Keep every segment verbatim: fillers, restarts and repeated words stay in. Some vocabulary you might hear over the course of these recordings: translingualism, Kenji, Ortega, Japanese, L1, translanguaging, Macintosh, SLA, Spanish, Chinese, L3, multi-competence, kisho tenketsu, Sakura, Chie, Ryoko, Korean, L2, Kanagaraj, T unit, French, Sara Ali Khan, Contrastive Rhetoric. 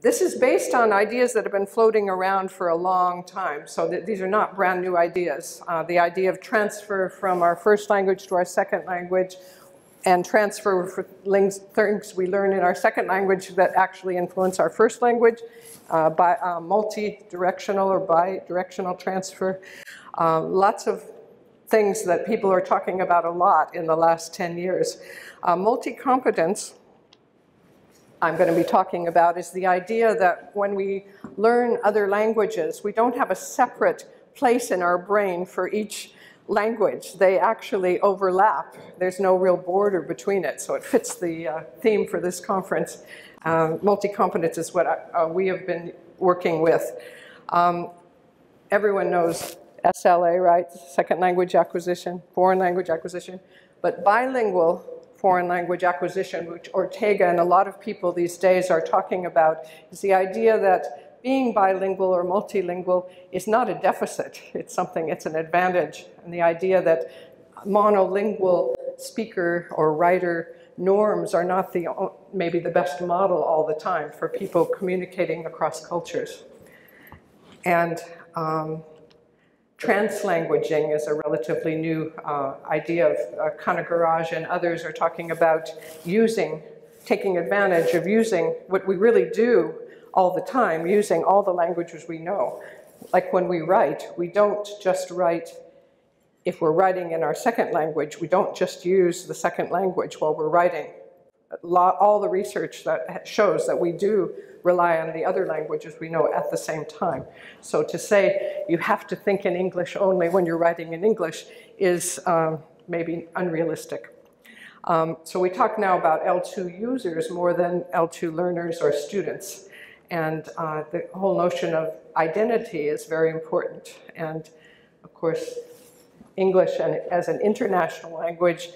this is based on ideas that have been floating around for a long time, so th these are not brand new ideas. Uh, the idea of transfer from our first language to our second language, and transfer for things we learn in our second language that actually influence our first language, uh, by uh, multi-directional or bi-directional transfer. Uh, lots of things that people are talking about a lot in the last ten years. Uh, multi-competence, I'm going to be talking about, is the idea that when we learn other languages, we don't have a separate place in our brain for each language. They actually overlap. There's no real border between it, so it fits the uh, theme for this conference. Uh, multi-competence is what I, uh, we have been working with. Um, everyone knows S L A, right? Second language acquisition, foreign language acquisition, but bilingual foreign language acquisition, which Ortega and a lot of people these days are talking about, is the idea that being bilingual or multilingual is not a deficit. It's something, it's an advantage. And the idea that monolingual speaker or writer norms are not the, maybe the best model all the time for people communicating across cultures. And um, translanguaging is a relatively new uh, idea of uh, Kanagaraj and others are talking about using, taking advantage of using what we really do all the time, using all the languages we know. Like when we write, we don't just write, if we're writing in our second language, we don't just use the second language while we're writing. All the research that shows that we do rely on the other languages we know at the same time. So to say you have to think in English only when you're writing in English is um, maybe unrealistic. Um, so we talk now about L two users more than L two learners or students. And uh, the whole notion of identity is very important. And of course, English and, as an international language,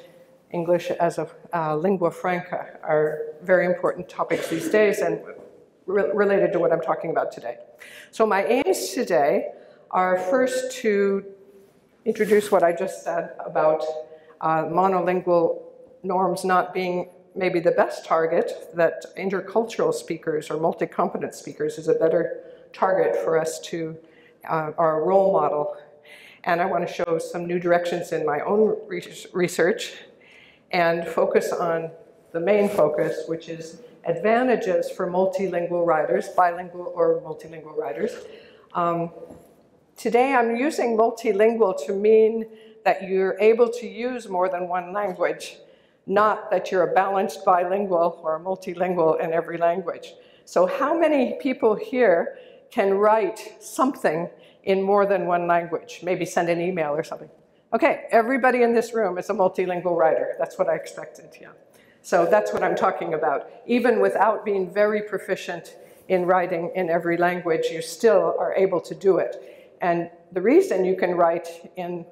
English as a uh, lingua franca are very important topics these days and re related to what I'm talking about today. So my aims today are first to introduce what I just said about uh, monolingual norms not being maybe the best target, that intercultural speakers or multi-competent speakers is a better target for us to, uh, our role model. And I want to show some new directions in my own re research and focus on the main focus, which is advantages for multilingual writers, bilingual or multilingual writers. Um, today I'm using multilingual to mean that you're able to use more than one language, not that you're a balanced bilingual or a multilingual in every language. So how many people here can write something in more than one language? Maybe send an email or something. Okay, everybody in this room is a multilingual writer. That's what I expected, yeah. So that's what I'm talking about. Even without being very proficient in writing in every language, you still are able to do it. And the reason you can write in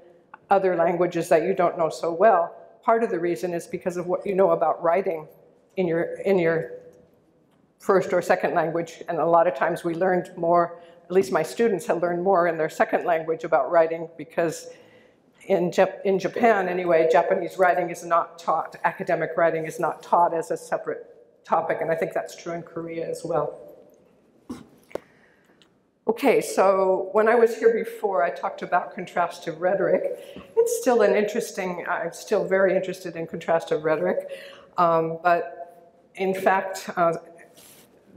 other languages that you don't know so well, part of the reason is because of what you know about writing in your, in your first or second language. And a lot of times we learned more, at least my students have learned more in their second language about writing because In, Jap in Japan, anyway, Japanese writing is not taught, academic writing is not taught as a separate topic, and I think that's true in Korea as well. Okay, so when I was here before, I talked about contrastive rhetoric. It's still an interesting, I'm still very interested in contrastive rhetoric, um, but in fact, uh,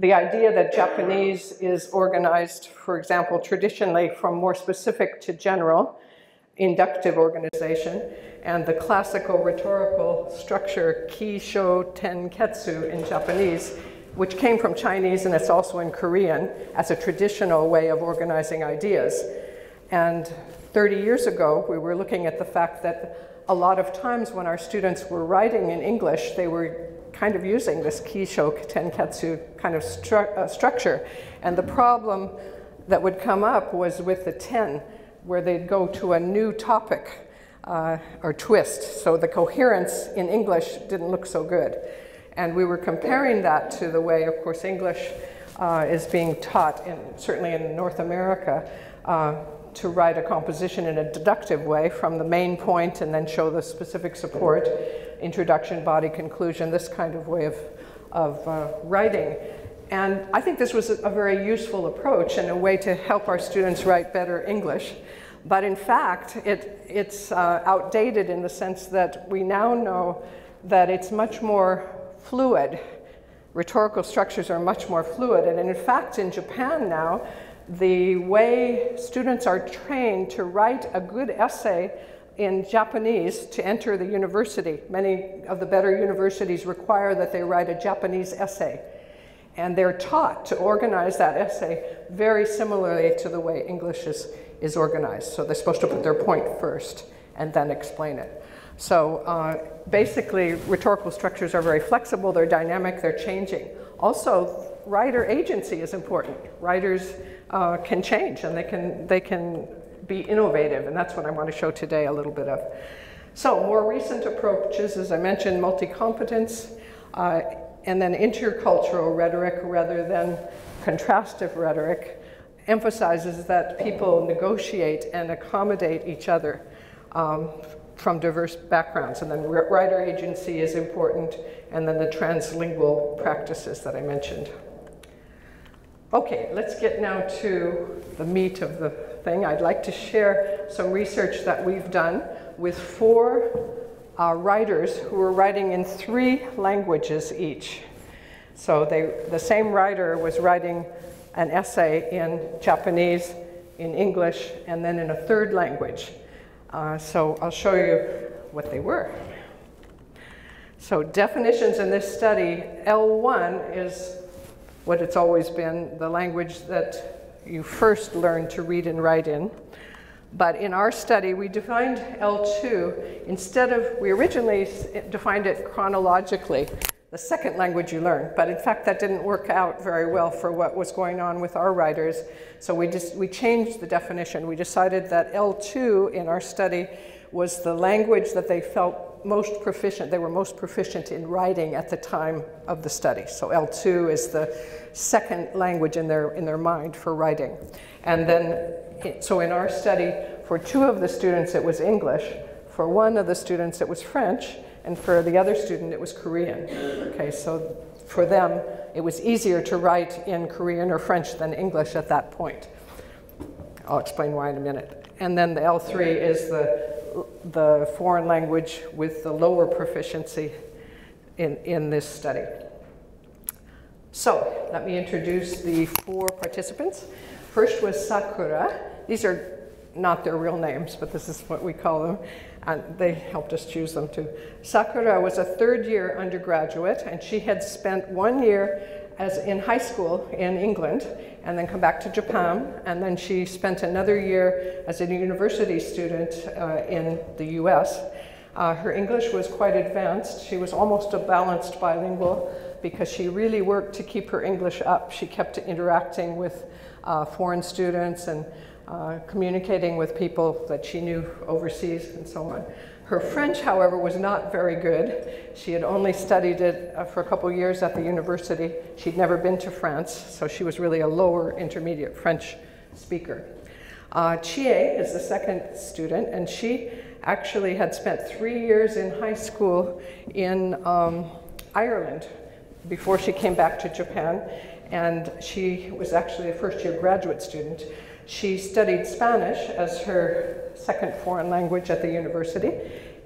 the idea that Japanese is organized, for example, traditionally from more specific to general, inductive organization, and the classical rhetorical structure kisho tenketsu in Japanese, which came from Chinese and it's also in Korean as a traditional way of organizing ideas. And thirty years ago, we were looking at the fact that a lot of times when our students were writing in English, they were kind of using this kisho tenketsu kind of stru uh, structure. And the problem that would come up was with the ten, where they'd go to a new topic uh, or twist. So the coherence in English didn't look so good. And we were comparing that to the way, of course, English uh, is being taught, in, certainly in North America, uh, to write a composition in a deductive way from the main point and then show the specific support, introduction, body, conclusion, this kind of way of, of uh, writing. And I think this was a very useful approach and a way to help our students write better English. But in fact, it, it's uh, outdated in the sense that we now know that it's much more fluid. Rhetorical structures are much more fluid. And in fact, in Japan now, the way students are trained to write a good essay in Japanese to enter the university. Many of the better universities require that they write a Japanese essay. And they're taught to organize that essay very similarly to the way English is, is organized. So they're supposed to put their point first and then explain it. So uh, basically, rhetorical structures are very flexible, they're dynamic, they're changing. Also, writer agency is important. Writers uh, can change and they can, they can be innovative, and that's what I want to show today a little bit of. So more recent approaches, as I mentioned, multi-competence, uh, and then intercultural rhetoric rather than contrastive rhetoric emphasizes that people negotiate and accommodate each other um, from diverse backgrounds. And then writer agency is important, and then the translingual practices that I mentioned. Okay, let's get now to the meat of the thing. I'd like to share some research that we've done with four Uh, writers who were writing in three languages each. So they, the same writer was writing an essay in Japanese, in English, and then in a third language. Uh, so I'll show you what they were. So definitions in this study, L one is what it's always been, the language that you first learn to read and write in. But in our study, we defined L two, instead of, we originally defined it chronologically, the second language you learn. But in fact, that didn't work out very well for what was going on with our writers. So we just, we changed the definition. We decided that L two in our study was the language that they felt most proficient, they were most proficient in writing at the time of the study. So L two is the second language in their, in their mind for writing. And then, so in our study, for two of the students it was English, for one of the students it was French, and for the other student it was Korean. Okay, so for them it was easier to write in Korean or French than English at that point. I'll explain why in a minute. And then the L three is the, the foreign language with the lower proficiency in, in this study. So let me introduce the four participants. First was Sakura. These are not their real names, but this is what we call them, and they helped us choose them too. Sakura was a third-year undergraduate, and she had spent one year as in high school in England, and then come back to Japan, and then she spent another year as a university student uh, in the U S. Uh, her English was quite advanced. She was almost a balanced bilingual because she really worked to keep her English up. She kept interacting with Uh, foreign students and uh, communicating with people that she knew overseas and so on. Her French, however, was not very good. She had only studied it uh, for a couple years at the university. She'd never been to France, so she was really a lower intermediate French speaker. Uh, Chie is the second student, and she actually had spent three years in high school in um, Ireland before she came back to Japan. And she was actually a first-year graduate student. She studied Spanish as her second foreign language at the university,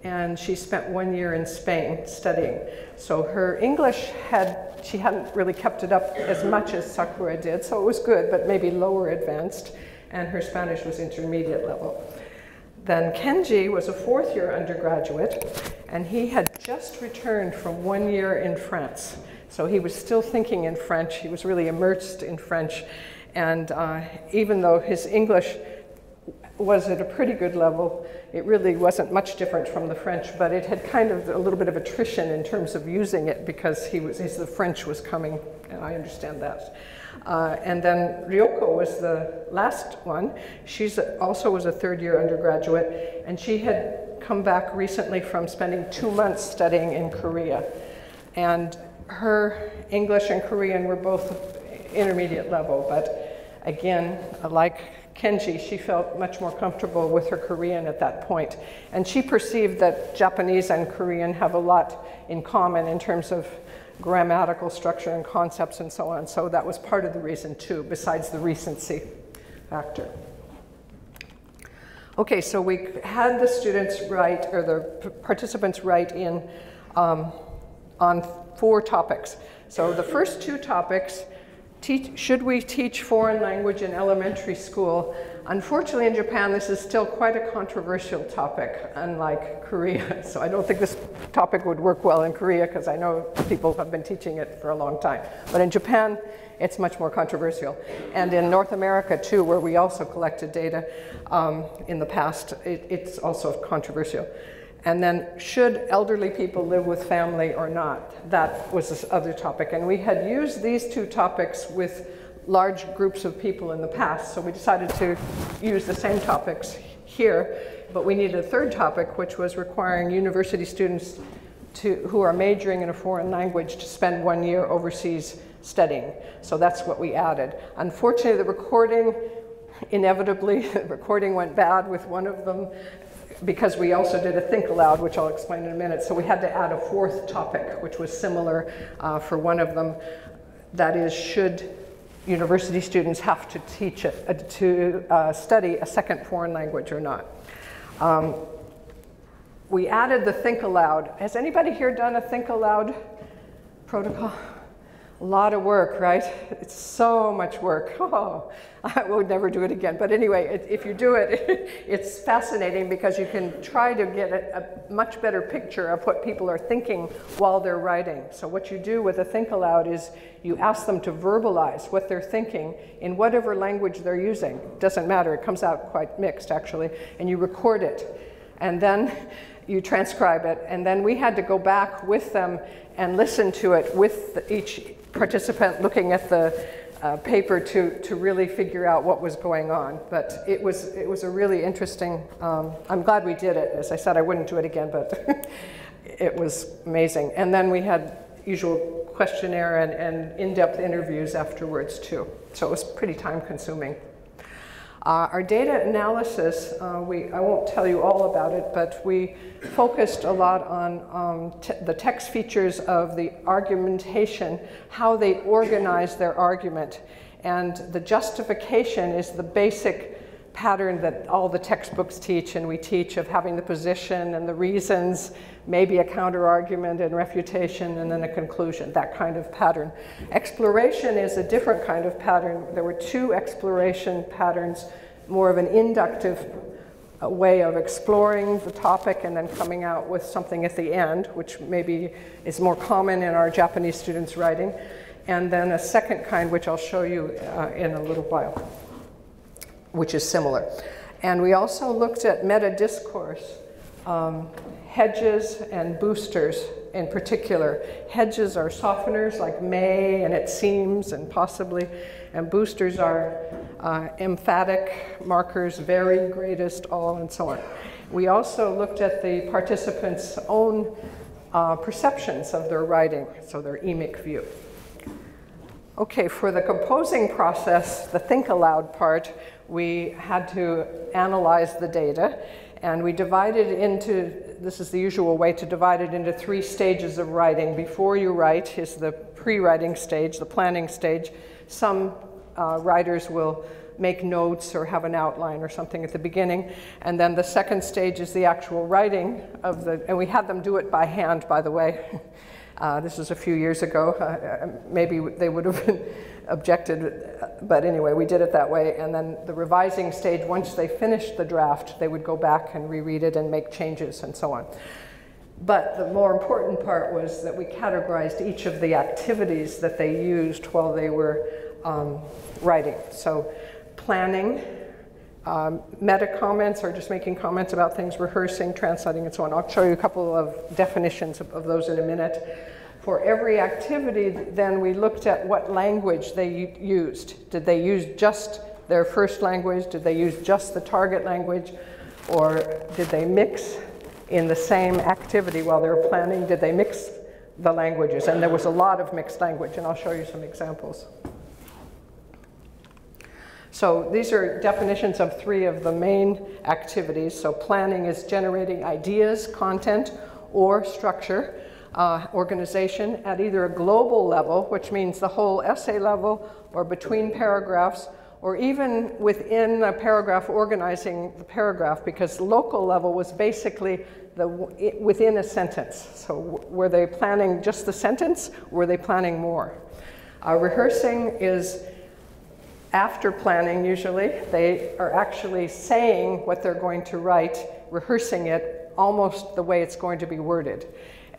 and she spent one year in Spain studying. So her English had, she hadn't really kept it up as much as Sakura did, so it was good, but maybe lower advanced, and her Spanish was intermediate level. Then Kenji was a fourth-year undergraduate, and he had just returned from one year in France. So he was still thinking in French, he was really immersed in French, and uh, even though his English was at a pretty good level, it really wasn't much different from the French, but it had kind of a little bit of attrition in terms of using it because he was, his, the French was coming, and I understand that. Uh, and then Ryoko was the last one. She also was a third-year undergraduate, and she had come back recently from spending two months studying in Korea. And her English and Korean were both intermediate level, but again, like Kenji, she felt much more comfortable with her Korean at that point. And she perceived that Japanese and Korean have a lot in common in terms of grammatical structure and concepts and so on. So that was part of the reason too, besides the recency factor. Okay, so we had the students write, or the participants write in um, on four topics. So the first two topics, teach, should we teach foreign language in elementary school? Unfortunately, in Japan, this is still quite a controversial topic, unlike Korea. So I don't think this topic would work well in Korea, because I know people have been teaching it for a long time. But in Japan, it's much more controversial. And in North America, too, where we also collected data um, in the past, it, it's also controversial. And then, should elderly people live with family or not? That was this other topic. And we had used these two topics with large groups of people in the past, so we decided to use the same topics here. But we needed a third topic, which was requiring university students to, who are majoring in a foreign language to spend one year overseas studying. So that's what we added. Unfortunately, the recording, inevitably, the recording went bad with one of them, because we also did a think aloud, which I'll explain in a minute. So we had to add a fourth topic, which was similar uh, for one of them. That is, should university students have to teach it, uh, to uh, study a second foreign language or not? Um, we added the think aloud. Has anybody here done a think aloud protocol? A lot of work, right? It's so much work. Oh, I would never do it again. But anyway, it, if you do it, it's fascinating, because you can try to get a, a much better picture of what people are thinking while they're writing. So what you do with a think aloud is you ask them to verbalize what they're thinking in whatever language they're using. Doesn't matter. It comes out quite mixed, actually. And you record it. And then you transcribe it. And then we had to go back with them and listen to it with the, each participant looking at the uh, paper to, to really figure out what was going on. But it was, it was a really interesting, um, I'm glad we did it. As I said, I wouldn't do it again, but it was amazing. And then we had usual questionnaire and, and in-depth interviews afterwards too. So it was pretty time consuming. Uh, our data analysis, uh, we, I won't tell you all about it, but we focused a lot on um, t the text features of the argumentation, how they organize their argument. And the justification is the basic pattern that all the textbooks teach and we teach, of having the position and the reasons, maybe a counter-argument and refutation, and then a conclusion, that kind of pattern. Exploration is a different kind of pattern. There were two exploration patterns, more of an inductive way of exploring the topic and then coming out with something at the end, which maybe is more common in our Japanese students' writing, and then a second kind, which I'll show you uh, in a little while, which is similar. And we also looked at meta-discourse, um, hedges and boosters in particular. Hedges are softeners like may and it seems and possibly, and boosters are uh, emphatic markers, very, greatest, all, and so on. We also looked at the participants' own uh, perceptions of their writing, so their emic view. Okay, for the composing process, the think aloud part, we had to analyze the data, and we divided into, this is the usual way to divide it into three stages of writing. Before you write is the pre-writing stage, the planning stage. Some uh, writers will make notes or have an outline or something at the beginning. And then the second stage is the actual writing of the, and we had them do it by hand, by the way. Uh, this was a few years ago. Uh, maybe they would have been objected, but anyway, we did it that way. And then the revising stage, once they finished the draft, they would go back and reread it and make changes and so on. But the more important part was that we categorized each of the activities that they used while they were um, writing. So planning, Um, meta comments, or just making comments about things, rehearsing, translating, and so on. I'll show you a couple of definitions of, of those in a minute. For every activity, then we looked at what language they used. Did they use just their first language? Did they use just the target language? Or did they mix in the same activity while they were planning? Did they mix the languages? And there was a lot of mixed language, and I'll show you some examples. So these are definitions of three of the main activities. So planning is generating ideas, content, or structure. uh, organization at either a global level, which means the whole essay level, or between paragraphs, or even within a paragraph, organizing the paragraph, because local level was basically the within a sentence. So were they planning just the sentence? Were they planning more? Uh, rehearsing is after planning, usually. They are actually saying what they're going to write, rehearsing it almost the way it's going to be worded.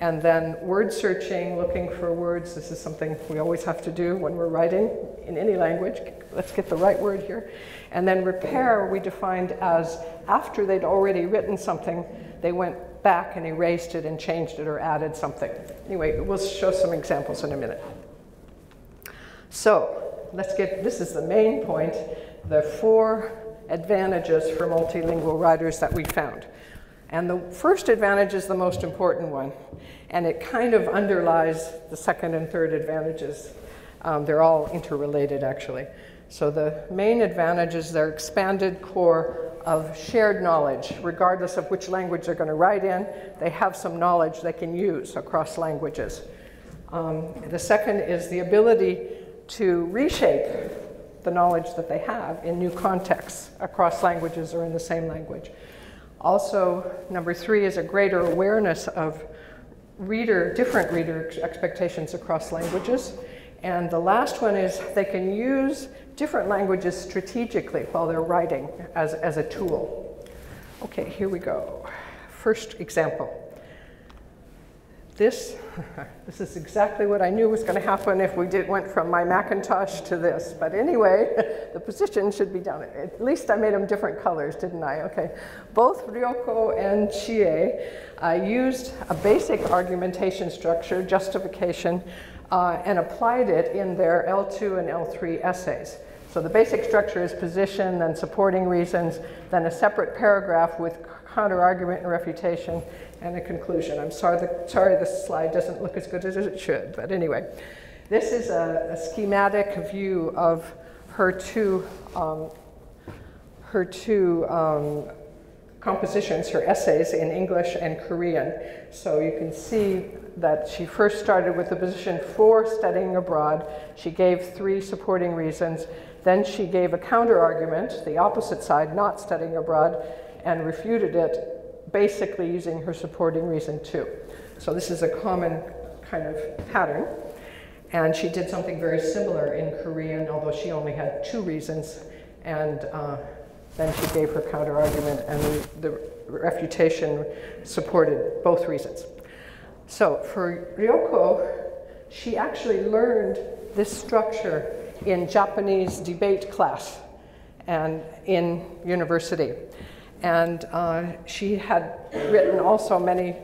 And then word searching, looking for words. This is something we always have to do when we're writing in any language. Let's get the right word here. And then repair we defined as after they'd already written something, they went back and erased it and changed it or added something. Anyway, we'll show some examples in a minute. So let's get, this is the main point, the four advantages for multilingual writers that we found. And the first advantage is the most important one, and it kind of underlies the second and third advantages. Um, they're all interrelated, actually. So the main advantage is their expanded core of shared knowledge. Regardless of which language they're going to write in, they have some knowledge they can use across languages. Um, the second is the ability to reshape the knowledge that they have in new contexts across languages or in the same language. Also, number three is a greater awareness of reader, different reader expectations across languages. And the last one is they can use different languages strategically while they're writing as, as a tool. Okay, here we go. First example. This, this is exactly what I knew was going to happen if we did, went from my Macintosh to this. But anyway, the position should be down. At least I made them different colors, didn't I? Okay. Both Ryoko and Chie uh, used a basic argumentation structure, justification, uh, and applied it in their L two and L three essays. So the basic structure is position, then supporting reasons, then a separate paragraph with counter-argument and refutation, and a conclusion. I'm sorry, the, sorry this slide doesn't look as good as it should, but anyway. This is a, a schematic view of her two, um, her two um, compositions, her essays in English and Korean. So you can see that she first started with the position for studying abroad. She gave three supporting reasons. Then she gave a counter-argument, the opposite side, not studying abroad, and refuted it, basically using her supporting reason too. So this is a common kind of pattern. And she did something very similar in Korean, although she only had two reasons. And uh, then she gave her counter-argument, and the, the refutation supported both reasons. So for Ryoko, she actually learned this structure in Japanese debate class and in university. And uh, she had written also many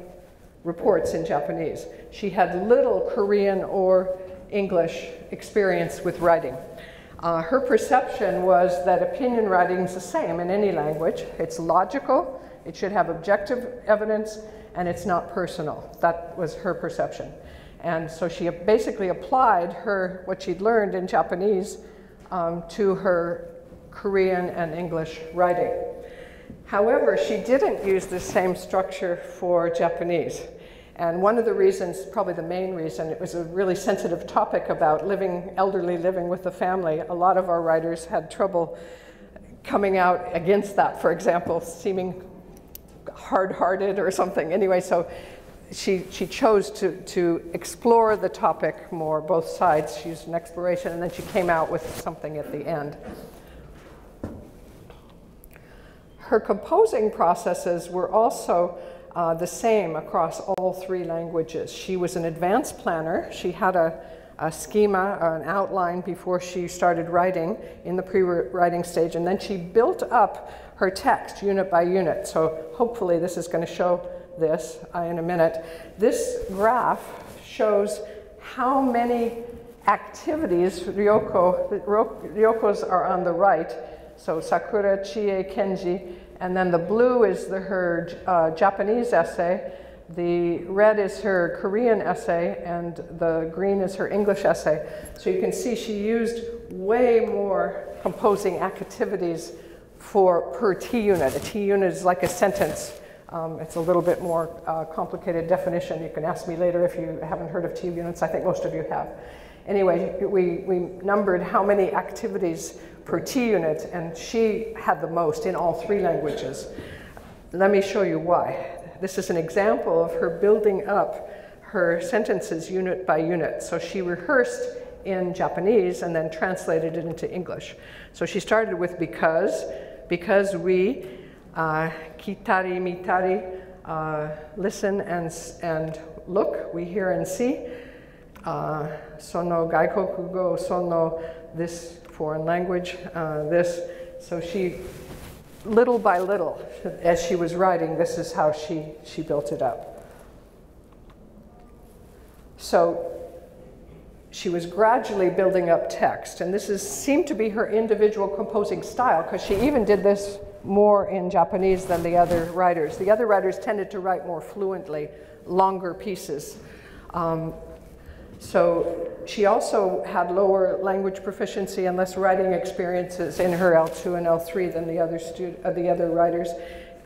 reports in Japanese. She had little Korean or English experience with writing. Uh, her perception was that opinion writing is the same in any language. It's logical, it should have objective evidence, and it's not personal. That was her perception. And so she basically applied her, what she'd learned in Japanese um, to her Korean and English writing. However, she didn't use the same structure for Japanese. And one of the reasons, probably the main reason, it was a really sensitive topic about living, elderly living with the family. A lot of our writers had trouble coming out against that, for example, seeming hard-hearted or something. Anyway, so she, she chose to, to explore the topic more, both sides. She used an exploration, and then she came out with something at the end. Her composing processes were also uh, the same across all three languages. She was an advanced planner. She had a, a schema, or an outline before she started writing in the pre-writing stage, and then she built up her text unit by unit. So hopefully this is going to show this uh, in a minute. This graph shows how many activities Ryoko, Ryoko's are on the right. So Sakura, Chie, Kenji, and then the blue is the, her uh, Japanese essay, the red is her Korean essay, and the green is her English essay. So you can see she used way more composing activities for per T unit. A T unit is like a sentence Um, it's a little bit more uh, complicated definition. You can ask me later if you haven't heard of T units. I think most of you have. Anyway, we, we numbered how many activities per T unit, and she had the most in all three languages. Let me show you why. This is an example of her building up her sentences unit by unit. So she rehearsed in Japanese and then translated it into English. So she started with because, because we, uh, kitari, mitari, uh, listen and, and look, we hear and see. Uh, sono gaikoku go, sono, this foreign language, uh, this. So she, little by little, as she was writing, this is how she, she built it up. So she was gradually building up text, and this is, seemed to be her individual composing style, because she even did this more in Japanese than the other writers. The other writers tended to write more fluently, longer pieces. Um, So she also had lower language proficiency and less writing experiences in her L two and L three than the other, stu uh, the other writers.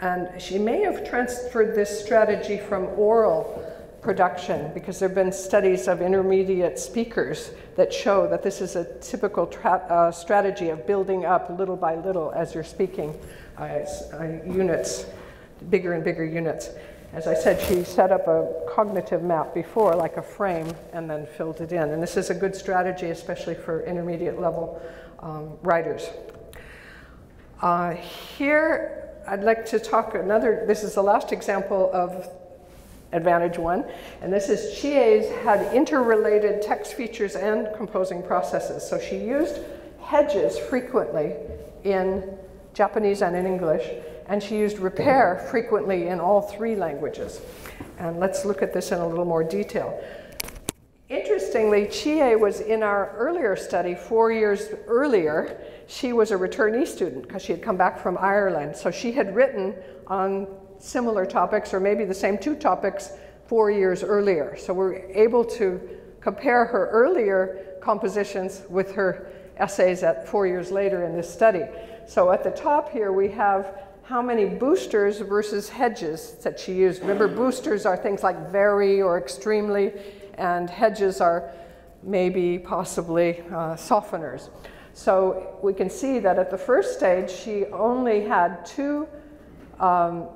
And she may have transferred this strategy from oral production, because there have been studies of intermediate speakers that show that this is a typical uh, strategy of building up little by little as you're speaking uh, uh, units, bigger and bigger units. As I said, she set up a cognitive map before, like a frame, and then filled it in. And this is a good strategy, especially for intermediate level um, writers. Uh, here, I'd like to talk another, this is the last example of advantage one, and this is Chie's had interrelated text features and composing processes. So she used hedges frequently in Japanese and in English, and she used repair frequently in all three languages. And let's look at this in a little more detail. Interestingly, Chie was in our earlier study four years earlier. She was a returnee student because she had come back from Ireland. So she had written on similar topics, or maybe the same two topics, four years earlier. So we're able to compare her earlier compositions with her essays at four years later in this study. So at the top here we have how many boosters versus hedges that she used. Remember, boosters are things like very or extremely, and hedges are maybe, possibly, uh, softeners. So we can see that at the first stage, she only had two um,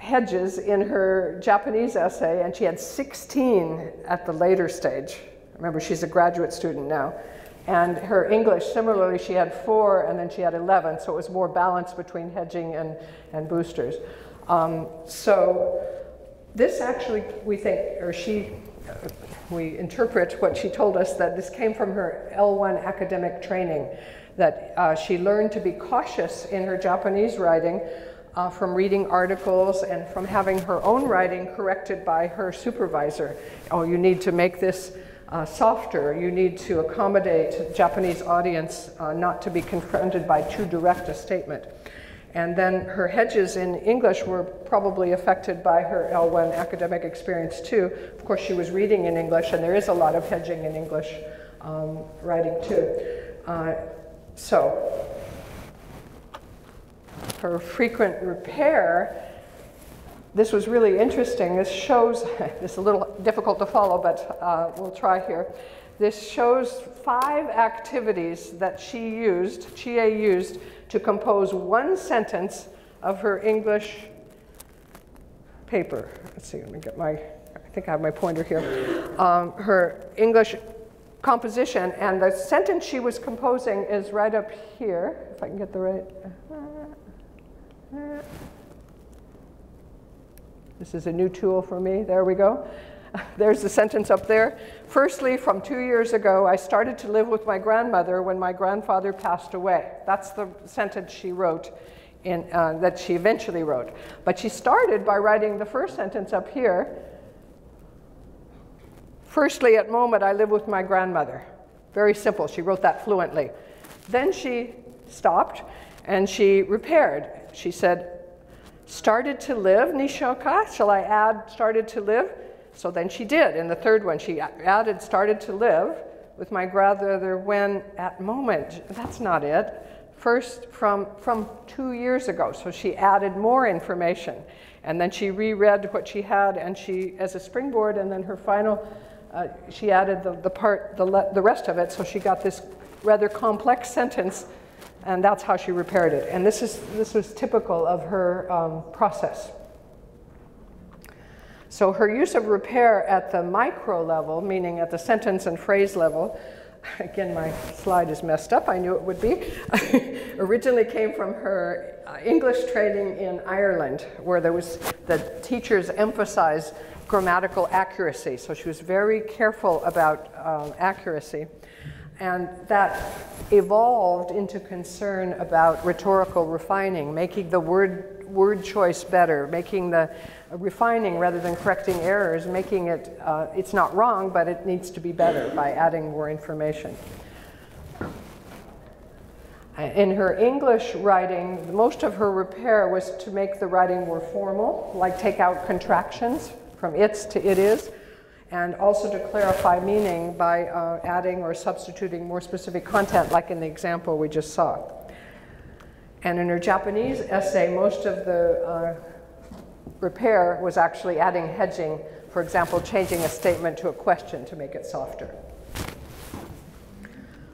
hedges in her Japanese essay, and she had sixteen at the later stage. Remember, she's a graduate student now. And her English, similarly, she had four, and then she had eleven, so it was more balanced between hedging and, and boosters. Um, so this actually, we think, or she, we interpret what she told us, that this came from her L one academic training, that uh, she learned to be cautious in her Japanese writing uh, from reading articles and from having her own writing corrected by her supervisor. Oh, you need to make this Uh, softer, you need to accommodate Japanese audience uh, not to be confronted by too direct a statement. And then her hedges in English were probably affected by her L one academic experience too. Of course, she was reading in English, and there is a lot of hedging in English um, writing too. Uh, so her frequent repair, this was really interesting. This shows, this is a little difficult to follow, but uh, we'll try here. This shows five activities that she used, Chie used, to compose one sentence of her English paper. Let's see, let me get my, I think I have my pointer here. Um, her English composition, and the sentence she was composing is right up here, if I can get the right. This is a new tool for me. There we go. There's the sentence up there. Firstly, from two years ago, I started to live with my grandmother when my grandfather passed away. That's the sentence she wrote, in, uh, that she eventually wrote. But she started by writing the first sentence up here. Firstly, at moment, I live with my grandmother. Very simple. She wrote that fluently. Then she stopped and she repaired. She said, started to live, Nishoka, shall I add started to live? So then she did. In the third one, she added started to live with my grandmother when at moment. That's not it. first from, from two years ago. So she added more information. And then she reread what she had, and she, as a springboard, and then her final, uh, she added the, the part, the, le the rest of it. So she got this rather complex sentence, and that's how she repaired it. And this is, this was typical of her um, process. So her use of repair at the micro level, meaning at the sentence and phrase level, again, my slide is messed up, I knew it would be, originally came from her English training in Ireland, where there was, the teachers emphasized grammatical accuracy. So she was very careful about um, accuracy. And that evolved into concern about rhetorical refining, making the word, word choice better, making the uh, refining rather than correcting errors, making it, uh, it's not wrong, but it needs to be better by adding more information. In her English writing, most of her repair was to make the writing more formal, like take out contractions from it's to it is, and also to clarify meaning by uh, adding or substituting more specific content, like in the example we just saw. And in her Japanese essay, most of the uh, repair was actually adding hedging, for example, changing a statement to a question to make it softer.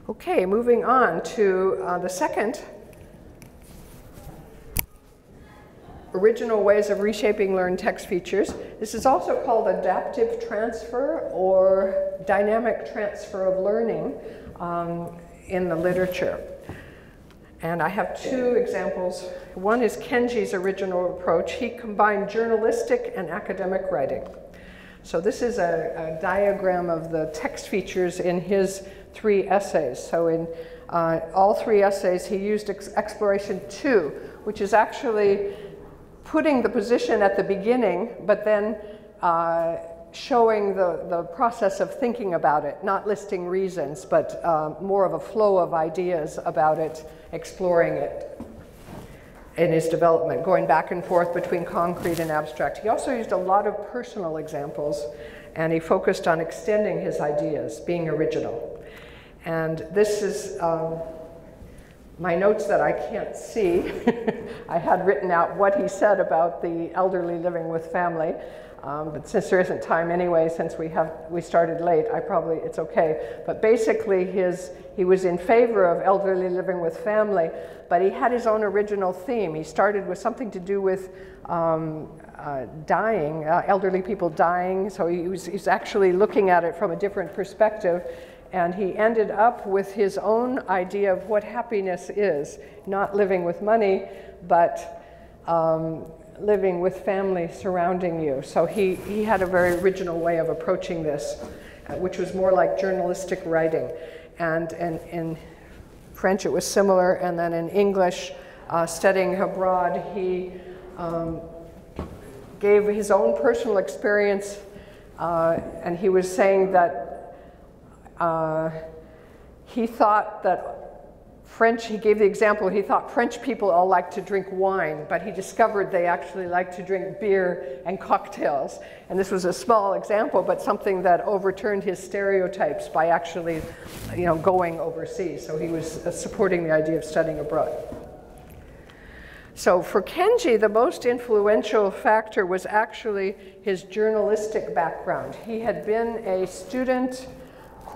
Okay, moving on to uh, the second, original ways of reshaping learned text features. This is also called adaptive transfer or dynamic transfer of learning um, in the literature. And I have two examples. One is Kenji's original approach. He combined journalistic and academic writing. So this is a, a diagram of the text features in his three essays. So in uh, all three essays, he used ex exploration two, which is actually putting the position at the beginning, but then uh, showing the, the process of thinking about it, not listing reasons, but um, more of a flow of ideas about it, exploring it in his development, going back and forth between concrete and abstract. He also used a lot of personal examples, and he focused on extending his ideas, being original. And this is, um, my notes that I can't see, I had written out what he said about the elderly living with family, um, but since there isn't time anyway, since we have we started late, I probably, it's okay. But basically his, he was in favor of elderly living with family, but he had his own original theme. He started with something to do with um, uh, dying, uh, elderly people dying, so he was, he was actually looking at it from a different perspective. And he ended up with his own idea of what happiness is, not living with money, but um, living with family surrounding you. So he, he had a very original way of approaching this, uh, which was more like journalistic writing. And in French, it was similar. And then in English, uh, studying abroad, he um, gave his own personal experience. Uh, and he was saying that Uh, he thought that French, he gave the example, he thought French people all like to drink wine, but he discovered they actually like to drink beer and cocktails. And this was a small example, but something that overturned his stereotypes by actually, you know, going overseas. So he was supporting the idea of studying abroad. So for Kenji, the most influential factor was actually his journalistic background. He had been a student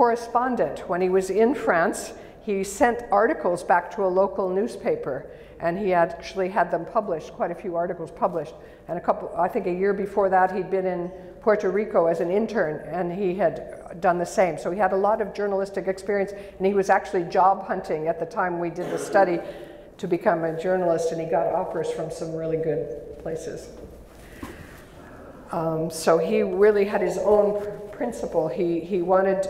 correspondent. When he was in France, he sent articles back to a local newspaper, and he actually had them published, quite a few articles published. And a couple, I think a year before that, he'd been in Puerto Rico as an intern, and he had done the same. So he had a lot of journalistic experience, and he was actually job hunting at the time we did the study to become a journalist, and he got offers from some really good places. Um, so he really had his own principle. He, he wanted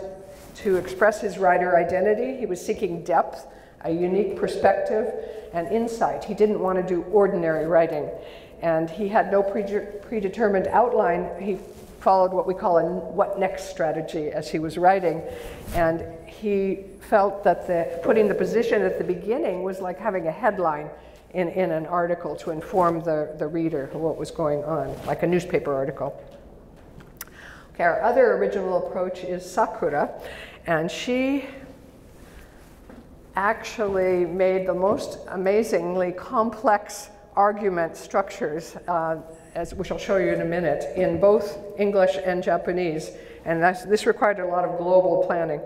to express his writer identity. He was seeking depth, a unique perspective, and insight. He didn't want to do ordinary writing. And he had no predetermined outline. He followed what we call a what next strategy as he was writing. And he felt that the, putting the position at the beginning was like having a headline in, in an article to inform the, the reader of what was going on, like a newspaper article. Our other original approach is Sakura, and she actually made the most amazingly complex argument structures, uh, as which I'll show you in a minute, in both English and Japanese. And that's, this required a lot of global planning.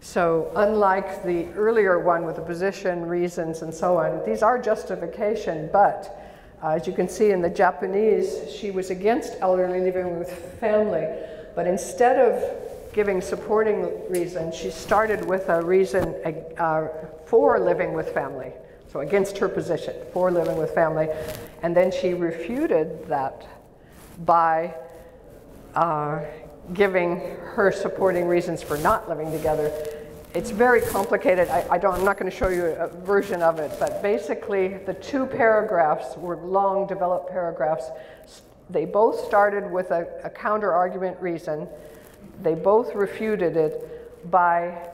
So unlike the earlier one with the position, reasons, and so on, these are justification, but uh, as you can see in the Japanese, she was against elderly living with family, but instead of giving supporting reasons, she started with a reason uh, for living with family, so against her position, for living with family, and then she refuted that by uh, giving her supporting reasons for not living together. It's very complicated. I, I don't, I'm not going to show you a version of it, but basically the two paragraphs were long developed paragraphs. They both started with a, a counter-argument reason. They both refuted it by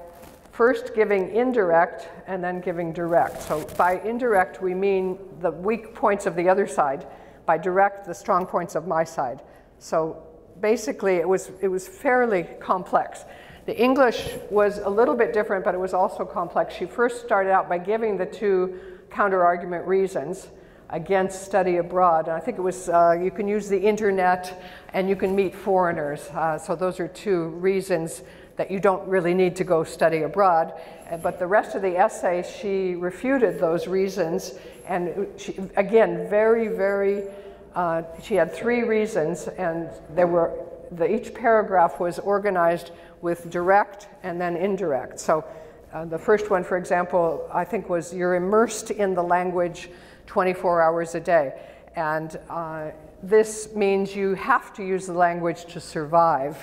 first giving indirect and then giving direct. So by indirect, we mean the weak points of the other side. By direct, the strong points of my side. So basically, it was, it was fairly complex. The English was a little bit different, but it was also complex. She first started out by giving the two counter-argument reasons against study abroad. And I think it was, uh, you can use the internet and you can meet foreigners. Uh, so those are two reasons that you don't really need to go study abroad. But the rest of the essay, she refuted those reasons. And she, again, very, very Uh, she had three reasons, and there were, the, each paragraph was organized with direct and then indirect. So uh, the first one, for example, I think was, you're immersed in the language twenty-four hours a day. And uh, this means you have to use the language to survive.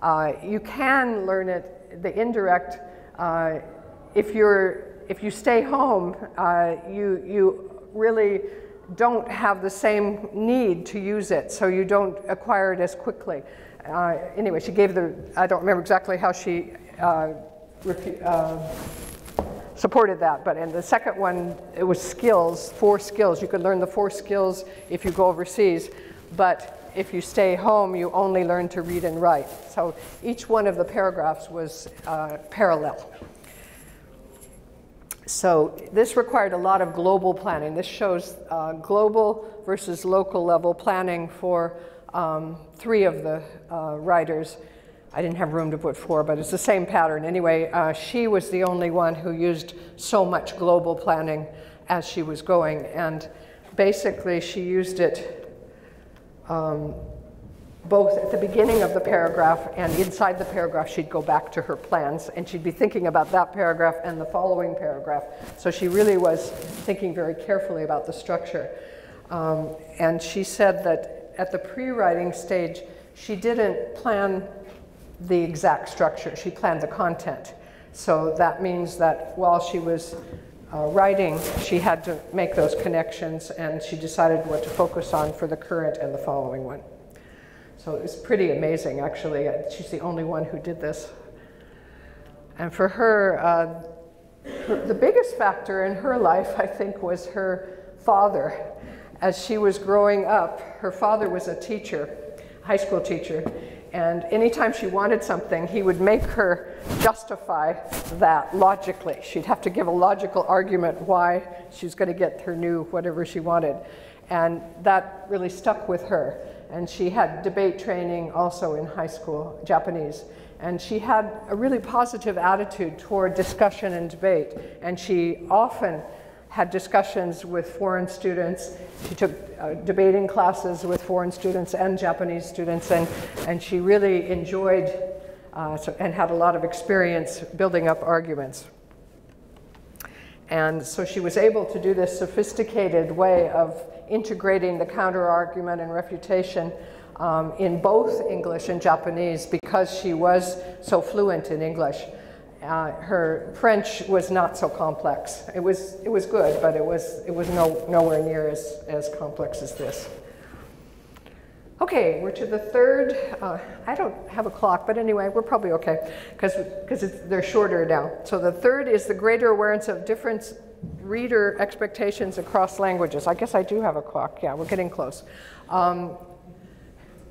Uh, you can learn it, the indirect, uh, if, you're, if you stay home, uh, you, you really don't have the same need to use it, so you don't acquire it as quickly. Uh, anyway, she gave the, I don't remember exactly how she uh, uh, supported that, but in the second one, it was skills, four skills. You could learn the four skills if you go overseas, but if you stay home, you only learn to read and write. So each one of the paragraphs was uh, parallel. So this required a lot of global planning. This shows uh, global versus local level planning for um, three of the uh, writers. I didn't have room to put four, but it's the same pattern. Anyway, uh, she was the only one who used so much global planning as she was going. And basically, she used it um, both at the beginning of the paragraph and inside the paragraph. She'd go back to her plans and she'd be thinking about that paragraph and the following paragraph. So she really was thinking very carefully about the structure. Um, and she said that at the pre-writing stage, she didn't plan the exact structure. She planned the content. So that means that while she was uh, writing, she had to make those connections, and she decided what to focus on for the current and the following one. So it was pretty amazing, actually. She's the only one who did this. And for her, uh, her, the biggest factor in her life, I think, was her father. As she was growing up, her father was a teacher, high school teacher, and anytime she wanted something, he would make her justify that logically. She'd have to give a logical argument why she's going to get her new whatever she wanted. And that really stuck with her. And she had debate training also in high school, Japanese. And she had a really positive attitude toward discussion and debate. And she often had discussions with foreign students. She took uh, debating classes with foreign students and Japanese students. And, and she really enjoyed uh, so, and had a lot of experience building up arguments. And so she was able to do this sophisticated way of integrating the counter-argument and refutation um, in both English and Japanese because she was so fluent in English. Uh, her French was not so complex. It was, it was good, but it was, it was no, nowhere near as, as complex as this. Okay, we're to the third. Uh, I don't have a clock, but anyway, we're probably okay because they're shorter now. So the third is the greater awareness of difference reader expectations across languages. I guess I do have a clock. Yeah, we're getting close. Um,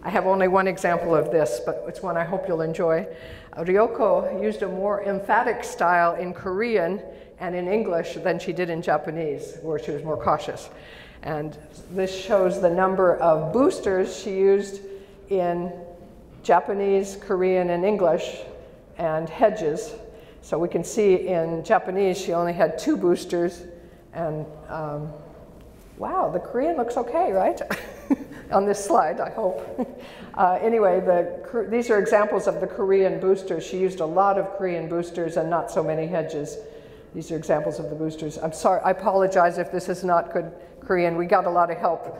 I have only one example of this, but it's one I hope you'll enjoy. Ryoko used a more emphatic style in Korean and in English than she did in Japanese, where she was more cautious. And this shows the number of boosters she used in Japanese, Korean, and English, and hedges. So we can see in Japanese, she only had two boosters, and um, wow, the Korean looks okay, right? On this slide, I hope. Uh, anyway, the, these are examples of the Korean boosters. She used a lot of Korean boosters and not so many hedges. These are examples of the boosters. I'm sorry, I apologize if this is not good Korean. We got a lot of help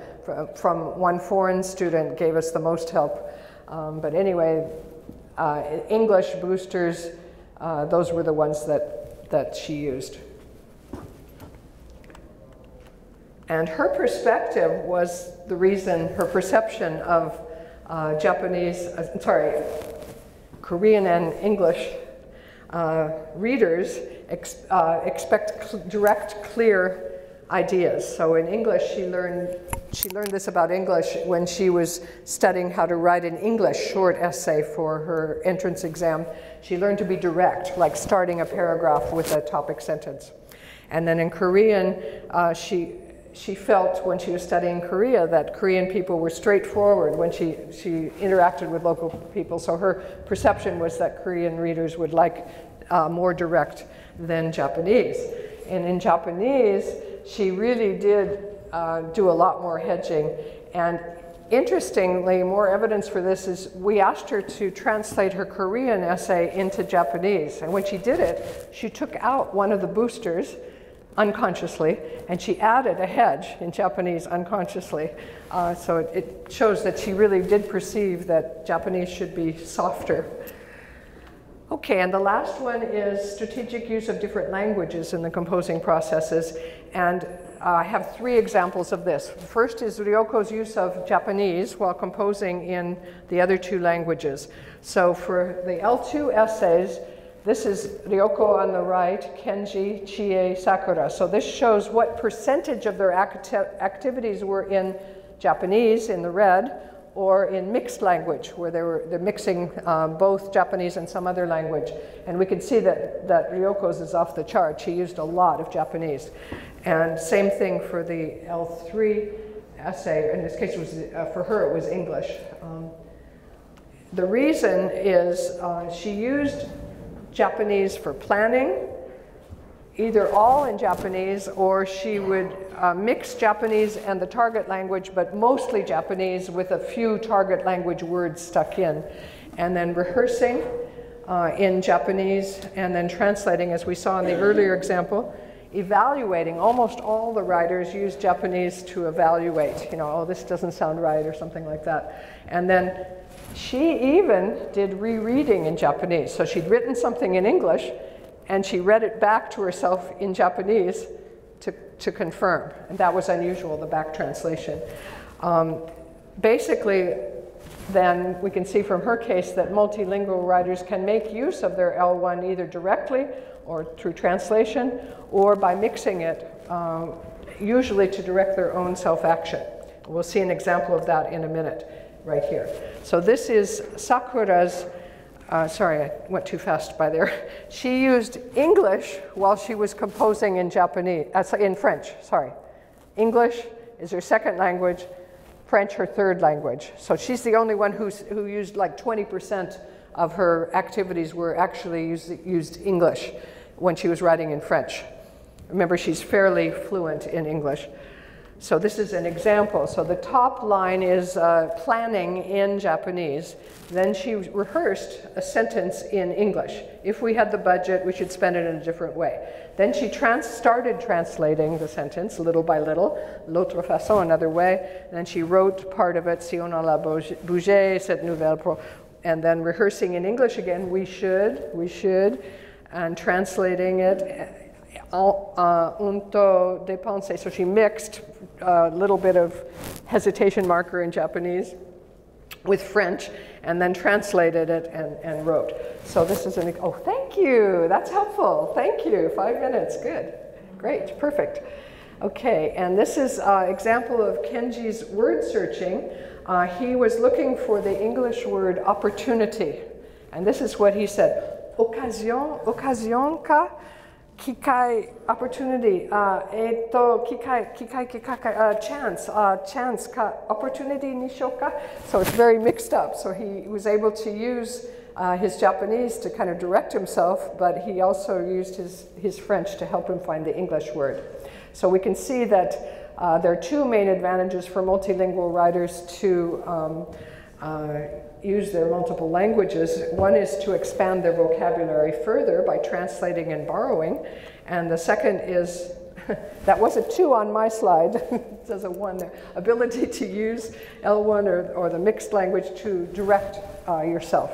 from one foreign student, gave us the most help. Um, but anyway, uh, English boosters, uh, those were the ones that, that she used. And her perspective was the reason, her perception of uh, Japanese, uh, sorry, Korean and English uh, readers ex uh, expect cl direct, clear ideas. So in English, she learned, she learned this about English when she was studying how to write an English short essay for her entrance exam. She learned to be direct, like starting a paragraph with a topic sentence. And then in Korean, uh, she, she felt when she was studying Korea that Korean people were straightforward when she, she interacted with local people. So her perception was that Korean readers would like uh, more direct than Japanese. And in Japanese, she really did uh, do a lot more hedging. And interestingly, more evidence for this is we asked her to translate her Korean essay into Japanese. And when she did it, she took out one of the boosters unconsciously, and she added a hedge in Japanese unconsciously. Uh, so it, it shows that she really did perceive that Japanese should be softer. Okay, and the last one is strategic use of different languages in the composing processes. And uh, I have three examples of this. First is Ryoko's use of Japanese while composing in the other two languages. So for the L two essays, this is Ryoko on the right, Kenji, Chie, Sakura. So this shows what percentage of their act activities were in Japanese, in the red, or in mixed language, where they were, they're mixing um, both Japanese and some other language. And we can see that, that Ryoko's is off the chart. She used a lot of Japanese. And same thing for the L three essay. In this case, it was, uh, for her, it was English. Um, the reason is uh, she used Japanese for planning, either all in Japanese, or she would uh, mix Japanese and the target language, but mostly Japanese with a few target language words stuck in. And then rehearsing uh, in Japanese, and then translating, as we saw in the earlier example. Evaluating, almost all the writers use Japanese to evaluate, you know, oh, this doesn't sound right, or something like that. And then she even did rereading in Japanese. So she'd written something in English, and she read it back to herself in Japanese to, to confirm. And that was unusual, the back translation. Um, basically, then we can see from her case that multilingual writers can make use of their L one either directly or through translation, or by mixing it, um, usually to direct their own self-action. We'll see an example of that in a minute, right here. So this is Sakura's, uh, sorry, I went too fast by there. She used English while she was composing in Japanese, uh, in French, sorry. English is her second language, French her third language. So she's the only one who's, who used like twenty percent of her activities were actually used, used English when she was writing in French. Remember, she's fairly fluent in English. So this is an example. So the top line is uh, planning in Japanese. Then she rehearsed a sentence in English. If we had the budget, we should spend it in a different way. Then she trans started translating the sentence little by little, l'autre façon, another way. And then she wrote part of it, si on a la bouger cette nouvelle pro, and then rehearsing in English again, we should, we should, and translating it. So she mixed a little bit of hesitation marker in Japanese with French, and then translated it and, and wrote. So this is an, oh, thank you, that's helpful, thank you, five minutes, good, great, perfect. Okay, and this is an example of Kenji's word searching. Uh, he was looking for the English word opportunity. And this is what he said, occasion, occasion ka kikai, opportunity, uh, eto kikai, kikai, kikai, uh, chance, uh, chance ka opportunity nishoka. So it's very mixed up. So he was able to use uh, his Japanese to kind of direct himself, but he also used his, his French to help him find the English word. So we can see that uh, there are two main advantages for multilingual writers to um, uh, use their multiple languages. One is to expand their vocabulary further by translating and borrowing. And the second is, that was a two on my slide, it says a one there, ability to use L one or, or the mixed language to direct uh, yourself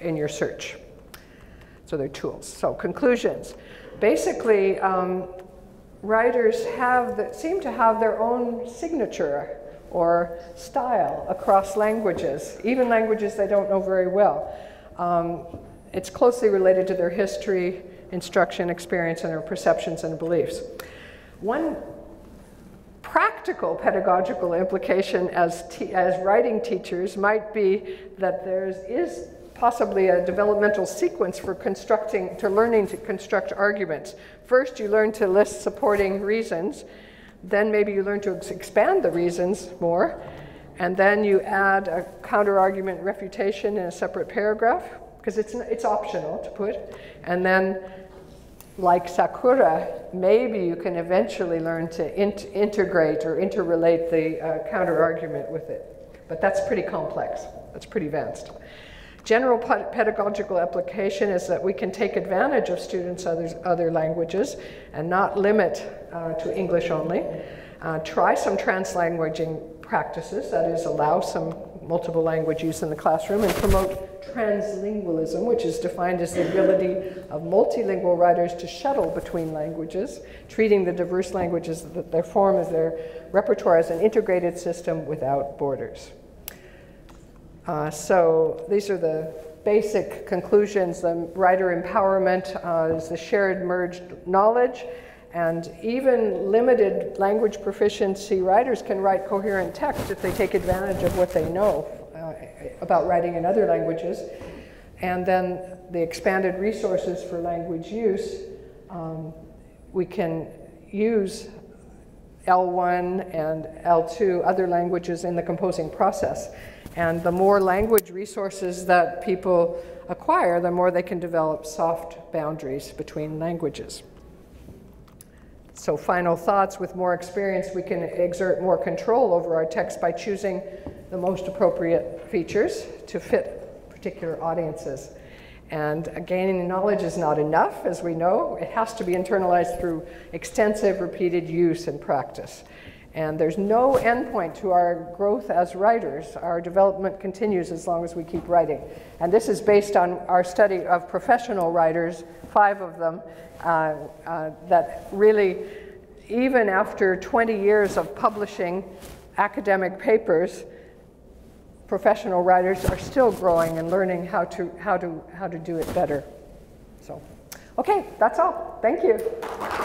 in your search. So they're tools. So conclusions. Basically, um, writers have the, seem to have their own signature or style across languages, even languages they don't know very well. Um, it's closely related to their history, instruction, experience, and their perceptions and beliefs. One practical pedagogical implication as, te as writing teachers might be that there is possibly a developmental sequence for constructing, to learning to construct arguments. First, you learn to list supporting reasons. Then maybe you learn to expand the reasons more, and then you add a counter-argument refutation in a separate paragraph, because it's, it's optional to put. And then, like Sakura, maybe you can eventually learn to int integrate or interrelate the uh, counter-argument with it. But that's pretty complex. That's pretty advanced. General pedagogical application is that we can take advantage of students' other, other languages and not limit uh, to English only. Uh, try some translanguaging practices, that is, allow some multiple language use in the classroom, and promote translingualism, which is defined as the ability of multilingual writers to shuttle between languages, treating the diverse languages that they form as their repertoire as an integrated system without borders. Uh, so these are the basic conclusions. The writer empowerment uh, is the shared merged knowledge, and even limited language proficiency writers can write coherent text if they take advantage of what they know uh, about writing in other languages. And then the expanded resources for language use, um, we can use L one and L two, other languages, in the composing process. And the more language resources that people acquire, the more they can develop soft boundaries between languages. So final thoughts, with more experience, we can exert more control over our text by choosing the most appropriate features to fit particular audiences. And gaining knowledge is not enough, as we know. It has to be internalized through extensive, repeated use and practice. And there's no end point to our growth as writers. Our development continues as long as we keep writing. And this is based on our study of professional writers, five of them, uh, uh, that really, even after twenty years of publishing academic papers, professional writers are still growing and learning how to, how to, how to do it better. So, okay, that's all. Thank you.